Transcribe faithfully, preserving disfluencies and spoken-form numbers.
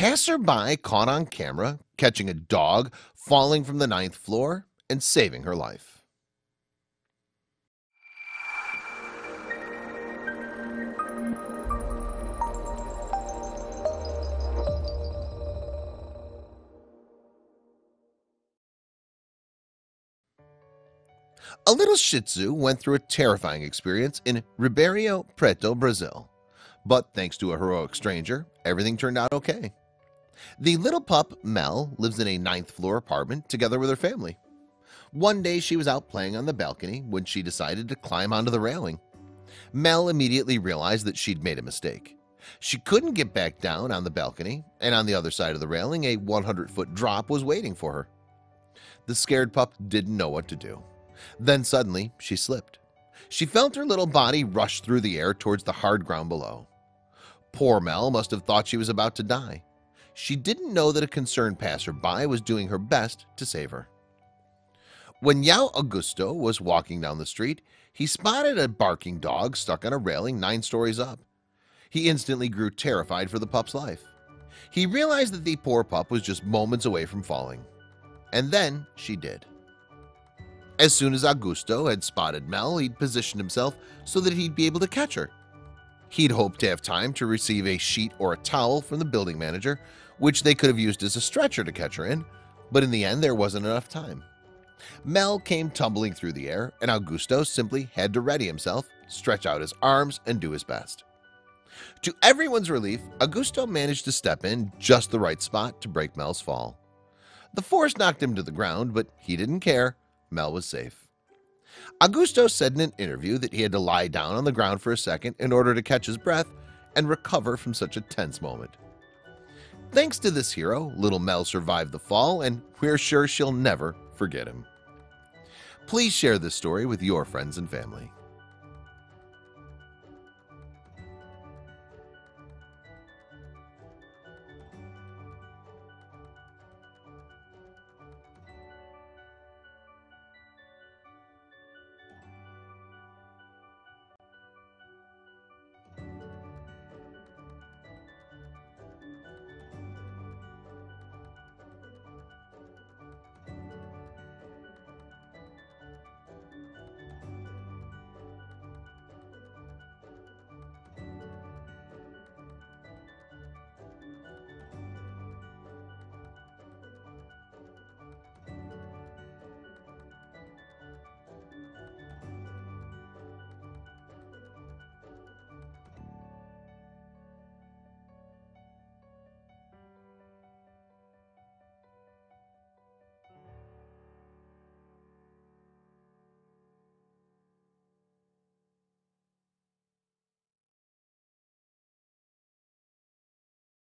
passerby caught on camera catching a dog falling from the ninth floor and saving her life. A little Shih Tzu went through a terrifying experience in Ribeirão Preto, Brazil. But thanks to a heroic stranger, everything turned out okay. The little pup, Mel, lives in a ninth-floor apartment together with her family. One day she was out playing on the balcony when she decided to climb onto the railing. Mel immediately realized that she'd made a mistake. She couldn't get back down on the balcony, and on the other side of the railing, a hundred-foot drop was waiting for her. The scared pup didn't know what to do. Then suddenly, she slipped. She felt her little body rush through the air towards the hard ground below. Poor Mel must have thought she was about to die. She didn't know that a concerned passerby was doing her best to save her. When Yao Augusto was walking down the street, he spotted a barking dog stuck on a railing nine stories up. He instantly grew terrified for the pup's life. He realized that the poor pup was just moments away from falling. And then she did. As soon as Augusto had spotted Mel, he'd positioned himself so that he'd be able to catch her. He'd hoped to have time to receive a sheet or a towel from the building manager, which they could have used as a stretcher to catch her in, but in the end there wasn't enough time. Mel came tumbling through the air, and Augusto simply had to ready himself, stretch out his arms, and do his best. To everyone's relief, Augusto managed to step in just the right spot to break Mel's fall. The force knocked him to the ground, but he didn't care. Mel was safe. Augusto said in an interview that he had to lie down on the ground for a second in order to catch his breath and recover from such a tense moment. Thanks to this hero, little Mel survived the fall, and we're sure she'll never forget him. Please share this story with your friends and family.